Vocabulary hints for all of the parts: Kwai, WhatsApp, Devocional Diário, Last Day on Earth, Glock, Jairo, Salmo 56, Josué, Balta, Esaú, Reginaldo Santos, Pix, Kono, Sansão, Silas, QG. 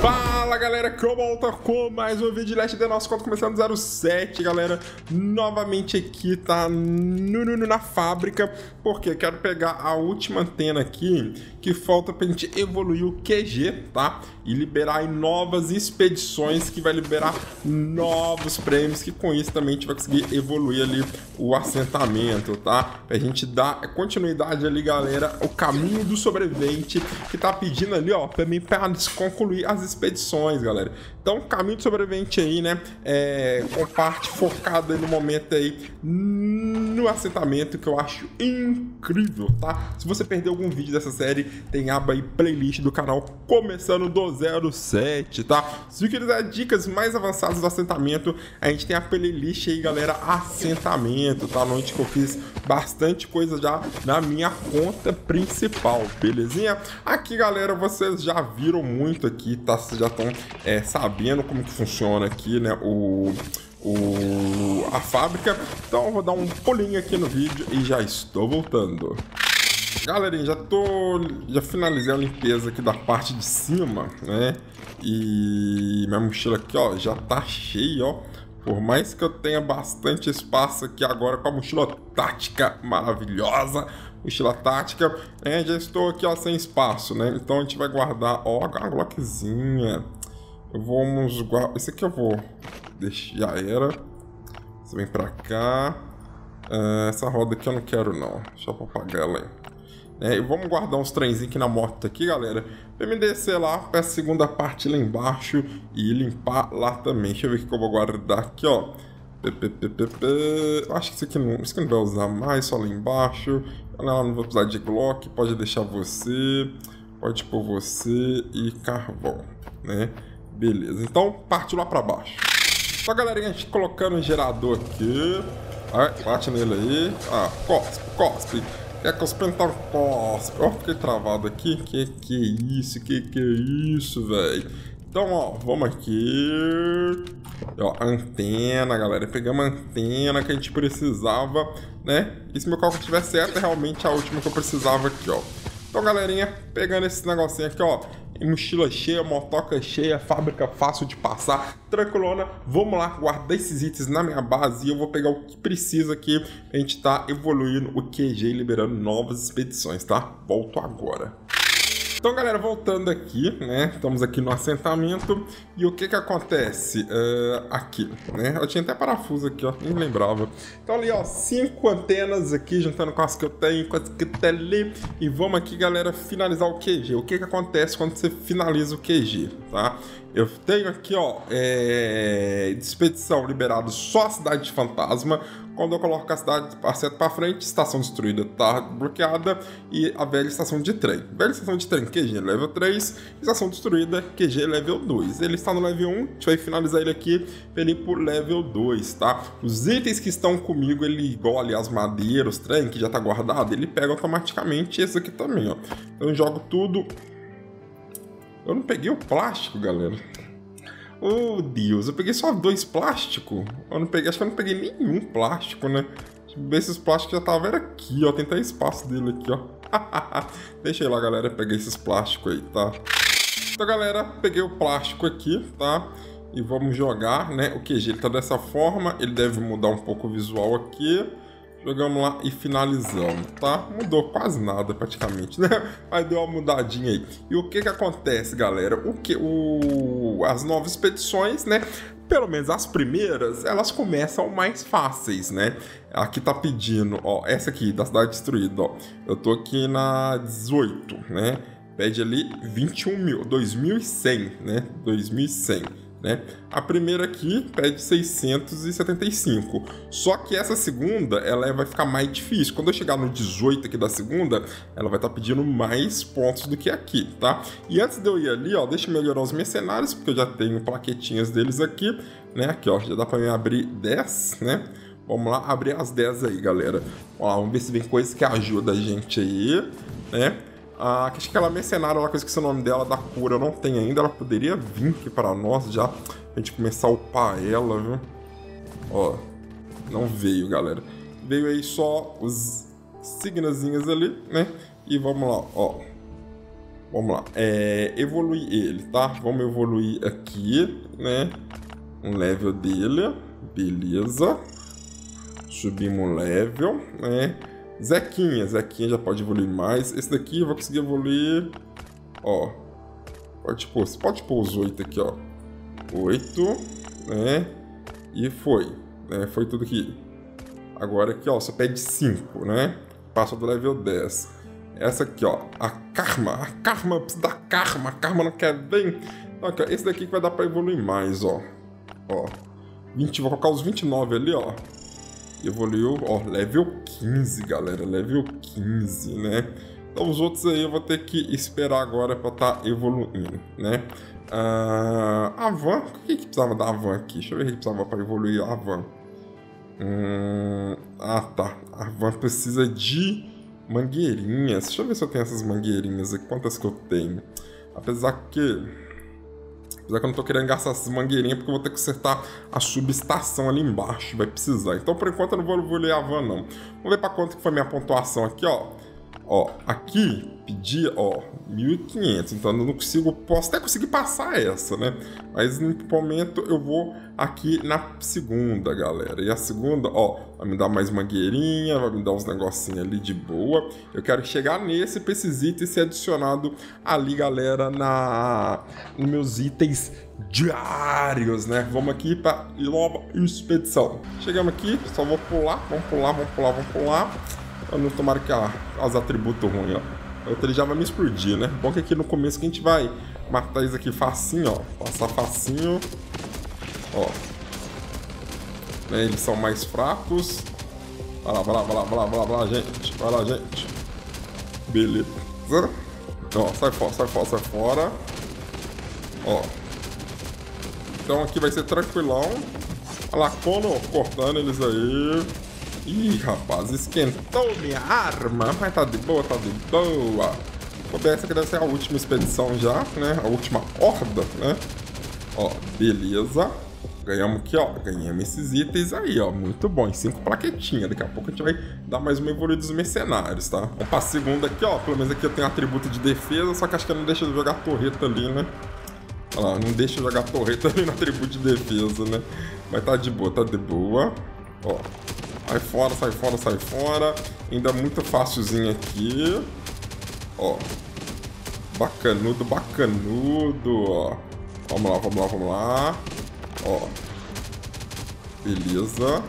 Fala galera, Kobolta com mais um vídeo de Last da nossa conta começando do 07, galera. Novamente aqui, tá na fábrica, porque eu quero pegar a última antena aqui que falta pra gente evoluir o QG, tá? E liberar aí novas expedições que vai liberar novos prêmios, que com isso também a gente vai conseguir evoluir ali o assentamento, tá? Pra gente dar continuidade ali, galera, o caminho do sobrevivente que tá pedindo ali, ó, pra mim, pra concluir as expedições, galera. Então, caminho do sobrevivente aí, né? Com parte focada no momento aí no assentamento, que eu acho incrível, tá? Se você perdeu algum vídeo dessa série, tem aba aí, playlist do canal começando do 07, tá? Se você quiser dicas mais avançadas do assentamento, a gente tem a playlist aí, galera, assentamento, tá? Onde que eu fiz bastante coisa já na minha conta principal, belezinha? Aqui, galera, vocês já viram muito aqui, tá? Vocês já estão sabendo como que funciona aqui, né? A fábrica. Então eu vou dar um pulinho aqui no vídeo e já estou voltando. Galerinha, já finalizei a limpeza aqui da parte de cima, né? E minha mochila aqui, ó, já tá cheia, ó. Por mais que eu tenha bastante espaço aqui agora com a mochila tática maravilhosa, mochila tática, né? Já estou aqui, ó, sem espaço, né? Então a gente vai guardar, ó, a Glockzinha. Vamos guardar, esse aqui eu vou deixar, já era. Você vem pra cá. Essa roda aqui eu não quero, não. Deixa eu apagar ela aí. Vamos guardar uns trenzinhos aqui na moto aqui, galera, pra me descer lá pra segunda parte lá embaixo e limpar lá também. Deixa eu ver o que eu vou guardar aqui, ó. Acho que isso aqui não vai usar mais, só lá embaixo. Não vou precisar de Glock, pode deixar você, pode pôr você e carvão, né? Beleza, então parte lá pra baixo. Só, galerinha, a gente colocando o gerador aqui. Bate nele aí. Ah, cospe. É que os pentágonos. Ó, fiquei travado aqui. Que isso, velho? Então, ó, vamos aqui. Ó, antena, galera. Pegamos a antena que a gente precisava, né? E se meu cálculo estiver certo, é realmente a última que eu precisava aqui, ó. Então, galerinha, pegando esse negocinho aqui, ó. Mochila cheia, motoca cheia, fábrica fácil de passar, tranquilona. Vamos lá, guardar esses itens na minha base e eu vou pegar o que precisa aqui. A gente tá evoluindo o QG e liberando novas expedições, tá? Volto agora. Então, galera, voltando aqui, né? Estamos aqui no assentamento. E o que que acontece aqui, né? Eu tinha até parafuso aqui, ó, nem lembrava. Então, ali, ó, 5 antenas aqui, juntando com as que eu tenho, com as que tá ali. E vamos aqui, galera, finalizar o QG. O que que acontece quando você finaliza o QG, tá? Eu tenho aqui, ó, expedição liberado só a cidade de fantasma. Quando eu coloco a cidade certa pra frente, estação destruída tá bloqueada. E a velha estação de trem. Velha estação de trem, QG level 3. Estação destruída, QG level 2. Ele está no level 1, a gente vai finalizar ele aqui pra ele ir por level 2, tá? Os itens que estão comigo, ele igual ali as madeiras, os trem que já tá guardado, ele pega automaticamente esse aqui também, ó. Então eu jogo tudo. Eu não peguei o plástico, galera. Oh, Deus. Eu peguei só 2 plásticos. Acho que eu não peguei nenhum plástico, né? Esses plásticos já estavam aqui, ó. Tem até espaço dele aqui, ó. Deixa eu ir lá, galera. Peguei esses plásticos aí, tá? Então, galera, peguei o plástico aqui, tá? E vamos jogar, né? O QG, ele tá dessa forma. Ele deve mudar um pouco o visual aqui. Jogamos lá e finalizamos, tá? Mudou quase nada praticamente, né? Mas deu uma mudadinha aí. E o que que acontece, galera? As novas expedições, né? Pelo menos as primeiras, elas começam mais fáceis, né? Aqui tá pedindo, ó, essa aqui, da cidade destruída, ó. Eu tô aqui na 18, né? Pede ali 21 mil, 2100, né? 2100. Né? A primeira aqui pede 675. Só que essa segunda, ela vai ficar mais difícil. Quando eu chegar no 18 aqui da segunda, ela vai estar pedindo mais pontos do que aqui, tá? E antes de eu ir ali, ó, deixa eu melhorar os mercenários, porque eu já tenho plaquetinhas deles aqui, né? Aqui, ó, já dá pra mim abrir 10, né? Vamos lá, abrir as 10 aí, galera. Ó, vamos ver se vem coisa que ajuda a gente aí, né? Ah, acho que aquela mercenária lá, que eu esqueci o nome dela, da cura, eu não tenho ainda. Ela poderia vir aqui para nós já, pra gente começar a upar ela, viu? Ó, não veio, galera. Veio aí só os signazinhas ali, né? E vamos lá, ó. Vamos lá, evoluir ele, tá? Vamos evoluir aqui, né? Um level dele, beleza. Subimos um level, né? Zequinha já pode evoluir mais. Esse daqui eu vou conseguir evoluir, ó. Pode pôr os 8 aqui, ó. 8, né? E foi, né? Foi tudo aqui. Agora aqui, ó, só pede 5, né? Passa do level 10. Essa aqui, ó, a Karma, precisa da Karma, a Karma não quer bem. Então, aqui, ó, esse daqui que vai dar pra evoluir mais, ó. Ó, 20, vou colocar os 29 ali, ó. Evoluiu, ó, level 15, galera, level 15, né? Então os outros aí eu vou ter que esperar agora pra tá evoluindo, né? A van, o que que precisava da van aqui? Deixa eu ver o que precisava pra evoluir a van. Ah, tá, a van precisa de... mangueirinhas, deixa eu ver se eu tenho essas mangueirinhas aqui, quantas que eu tenho. Apesar que eu não tô querendo gastar essas mangueirinhas, porque eu vou ter que acertar a subestação ali embaixo, vai precisar. Então por enquanto eu não vou evoluir a van não. Vamos ver pra quanto que foi minha pontuação aqui, ó. Ó, aqui pedi, ó, 1500, então eu não consigo, posso até conseguir passar essa, né? Mas no momento eu vou aqui na segunda, galera. E a segunda, ó, vai me dar mais mangueirinha, vai me dar uns negocinhos ali de boa. Eu quero chegar nesse pra esses itens ser adicionado ali, galera, nos meus itens diários, né? Vamos aqui pra nova expedição. Chegamos aqui, só vou pular, vamos pular. Não, tomara que os atributos ruins, ó. Ele já vai me explodir, né? Bom que aqui no começo que a gente vai matar isso aqui facinho, ó. Passar facinho. Ó. Né? Eles são mais fracos. Vai lá, gente. Beleza. Ó, sai fora. Ó. Então aqui vai ser tranquilão. Olha lá, Kono, cortando eles aí. Ih, rapaz, esquentou minha arma. Mas tá de boa, Essa aqui deve ser a última expedição já, né? A última horda, né? Ó, beleza. Ganhamos aqui, ó. Ganhamos esses itens aí, ó. Muito bom. E 5 plaquetinhas. Daqui a pouco a gente vai dar mais uma evolução dos mercenários, tá? Vamos pra segunda aqui, ó. Pelo menos aqui eu tenho atributo de defesa, só que acho que não deixa de jogar torreta ali, né? Olha lá, não deixa de jogar torreta ali no atributo de defesa, né? Mas tá de boa, Ó. Sai fora. Ainda muito fácilzinho aqui. Ó. Bacanudo, ó. Vamos lá. Ó. Beleza.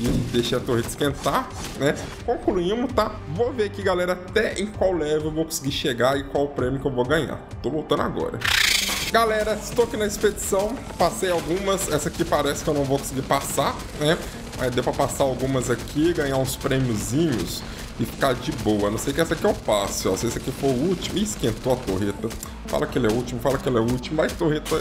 E deixei a torreta esquentar, né? Concluímos, tá? Vou ver aqui, galera, até em qual level eu vou conseguir chegar e qual prêmio que eu vou ganhar. Tô voltando agora. Galera, estou aqui na expedição, passei algumas, essa aqui parece que eu não vou conseguir passar, né? Mas deu pra passar algumas aqui, ganhar uns prêmiozinhos e ficar de boa. A não ser que essa aqui eu passe, ó. Se esse aqui for o último... Ih, esquentou a torreta. Fala que ele é o último. Vai, torreta.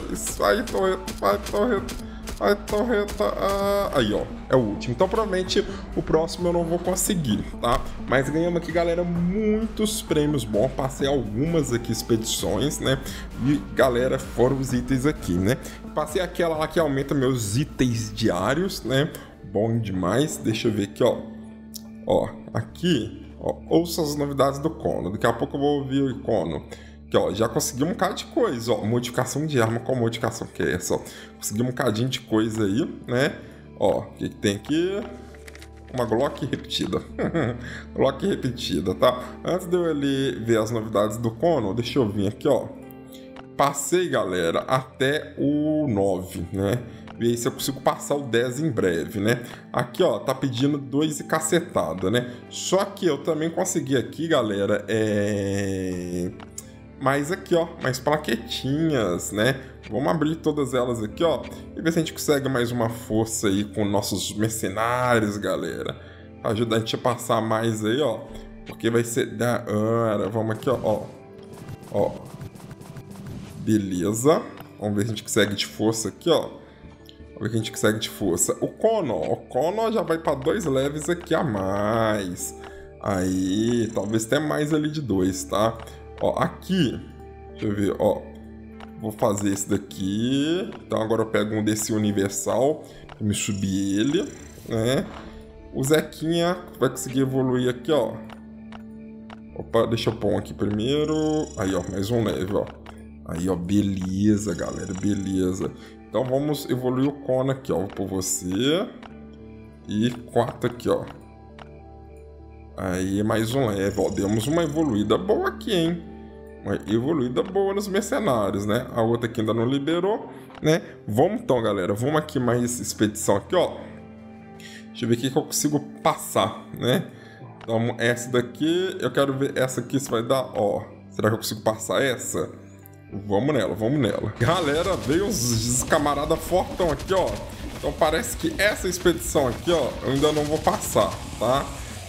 Ah, aí, ó. É o último. Então, provavelmente, o próximo eu não vou conseguir, tá? Mas ganhamos aqui, galera, muitos prêmios bons. Passei algumas aqui expedições, né? E, galera, foram os itens aqui, né? Passei aquela lá que aumenta meus itens diários, né? Bom demais. Deixa eu ver aqui, ó. Ó, aqui, ó, ouça as novidades do Kono. Daqui a pouco eu vou ouvir o Kono. Aqui, ó, já consegui um bocado de coisa, ó. Modificação de arma, qual modificação que é essa, ó? Consegui um bocadinho de coisa aí, né? Ó, o que que tem aqui? Uma Glock repetida. Glock repetida, tá? Antes de eu ali ver as novidades do Kono, deixa eu vir aqui, ó. Passei, galera, até o 9, né? E aí se eu consigo passar o 10 em breve, né? Aqui, ó, tá pedindo 2 e cacetada, né? Só que eu também consegui aqui, galera, mais aqui, ó, mais plaquetinhas, né? Vamos abrir todas elas aqui, ó, e ver se a gente consegue mais uma força aí com nossos mercenários, galera. Pra ajudar a gente a passar mais aí, ó, porque vai ser da hora. Vamos aqui, ó. Beleza. Vamos ver se a gente consegue de força aqui, ó. O que a gente consegue de força. O Kono já vai para 2 levels aqui a mais. Aí, talvez até mais ali de 2, tá? Ó, aqui, deixa eu ver, ó. Vou fazer esse daqui. Então agora eu pego um desse universal, me subir ele, né? O Zequinha vai conseguir evoluir aqui, ó. Opa, deixa eu pôr um aqui primeiro. Aí, ó, mais um level, ó. Aí, ó, beleza, galera, beleza. Então vamos evoluir o Kona aqui, ó. Vou pôr você. E 4 aqui, ó. Aí, mais um level, ó. Demos uma evoluída boa aqui, hein. Uma evoluída boa nos mercenários, né? A outra aqui ainda não liberou, né? Vamos então, galera. Vamos aqui mais expedição aqui, ó. Deixa eu ver aqui que eu consigo passar, né? Então, essa daqui. Eu quero ver essa aqui se vai dar, ó. Será que eu consigo passar essa? Vamos nela, vamos nela. Galera, veio os camaradas fortão aqui, ó. Então parece que essa expedição aqui, ó, eu ainda não vou passar, tá?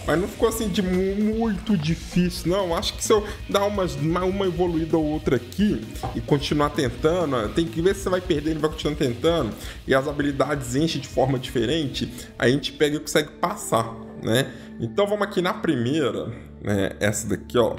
Mas não ficou assim de muito difícil, não. Acho que se eu dar uma evoluída ou outra aqui e continuar tentando, tem que ver se você vai perder, ele vai continuar tentando, e as habilidades enchem de forma diferente, aí a gente pega e consegue passar, né? Então vamos aqui na primeira, né? Essa daqui, ó.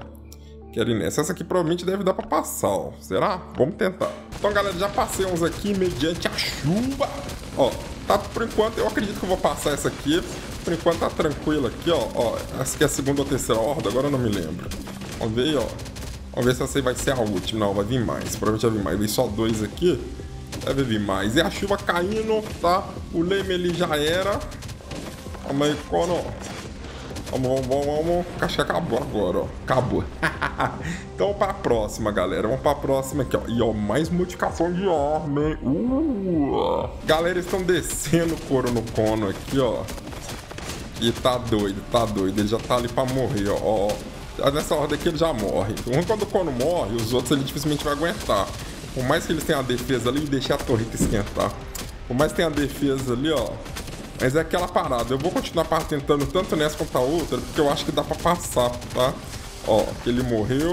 Quero ir nessa. Essa aqui provavelmente deve dar pra passar, ó. Será? Vamos tentar. Então, galera, já passei uns aqui mediante a chuva. Ó, tá, por enquanto, eu acredito que eu vou passar essa aqui. Por enquanto tá tranquilo aqui, ó. Ó, essa aqui é a segunda ou terceira horda, agora eu não me lembro. Vamos ver, ó. Vamos ver se essa aí vai ser a última. Não, vai vir mais. Provavelmente vai vir mais. Vem só 2 aqui. Deve vir mais. E a chuva caindo, tá? O leme ali já era. Calma aí, Kona, ó. Vamos, vamos, vamos. Acho que acabou agora, ó. Acabou. Então para a próxima, galera. Vamos para a próxima aqui, ó. E, ó, mais modificação de arma, hein? Galera, estão descendo o couro no Kona aqui, ó. E tá doido, tá doido. Ele já tá ali pra morrer, ó. Nessa hora daqui ele já morre. Então, quando o Kona morre, os outros ele dificilmente vai aguentar. Por mais que eles tenham a defesa ali, deixar a torreta esquentar. Por mais que tenha a defesa ali, ó. Mas é aquela parada. Eu vou continuar tentando tanto nessa quanto a outra, porque eu acho que dá pra passar, tá? Ó, ele morreu.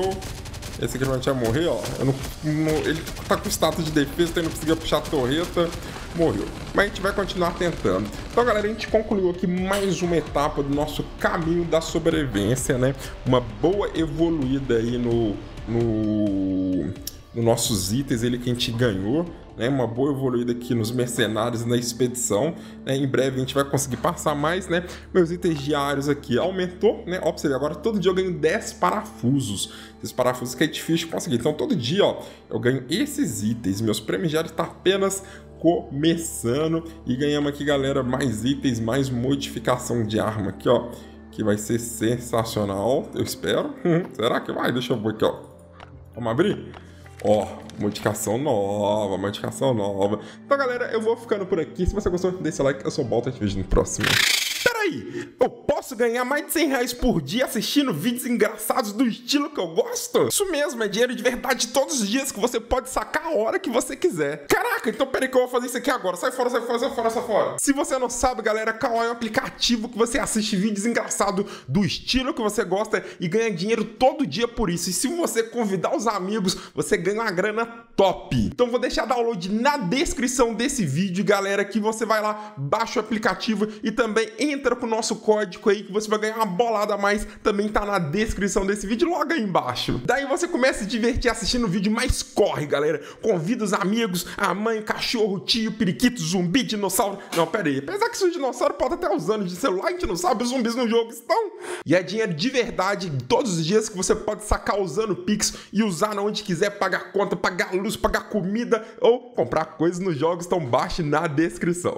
Esse aqui já morreu, ó. Eu não, ele tá com status de defesa, então ele não conseguia puxar a torreta. Morreu. Mas a gente vai continuar tentando. Então, galera, a gente concluiu aqui mais uma etapa do nosso caminho da sobrevivência, né? Uma boa evoluída aí nos nossos itens, ele que a gente ganhou, né? Uma boa evoluída aqui nos mercenários, na expedição, né? Em breve a gente vai conseguir passar mais, né? Meus itens diários aqui aumentou, né? Ó, pra você ver, agora todo dia eu ganho 10 parafusos. Esses parafusos que é difícil de conseguir. Então todo dia, ó, eu ganho esses itens. Meus prêmios diários tá apenas começando. E ganhamos aqui, galera, mais itens, mais modificação de arma aqui, ó, que vai ser sensacional, eu espero. Será que vai? Deixa eu ver aqui, ó. Vamos abrir? Ó, modificação nova, modificação nova. Então, galera, eu vou ficando por aqui. Se você gostou, deixa o like. Eu sou o Balta, a gente vejo no próximo. Peraí, eu posso ganhar mais de 100 reais por dia assistindo vídeos engraçados do estilo que eu gosto? Isso mesmo, é dinheiro de verdade todos os dias que você pode sacar a hora que você quiser. Caraca, então peraí que eu vou fazer isso aqui agora. Sai fora, sai fora, sai fora, sai fora. Se você não sabe, galera, Kwai é um aplicativo que você assiste vídeos engraçados do estilo que você gosta e ganha dinheiro todo dia por isso. E se você convidar os amigos, você ganha uma grana top. Então vou deixar download na descrição desse vídeo, galera, que você vai lá, baixa o aplicativo e também entra com o nosso código aí que você vai ganhar uma bolada a mais, também tá na descrição desse vídeo logo aí embaixo. Daí você começa a se divertir assistindo o vídeo, mas corre, galera. Convida os amigos, a mãe, cachorro, tio, periquito, zumbi, dinossauro. Não, pera aí. Apesar que se o dinossauro pode até os anos de celular, a gente não sabe, os zumbis no jogo estão. E é dinheiro de verdade todos os dias que você pode sacar usando Pix e usar onde quiser, pagar conta, pagar luz, pagar comida ou comprar coisas nos jogos, então baixe na descrição.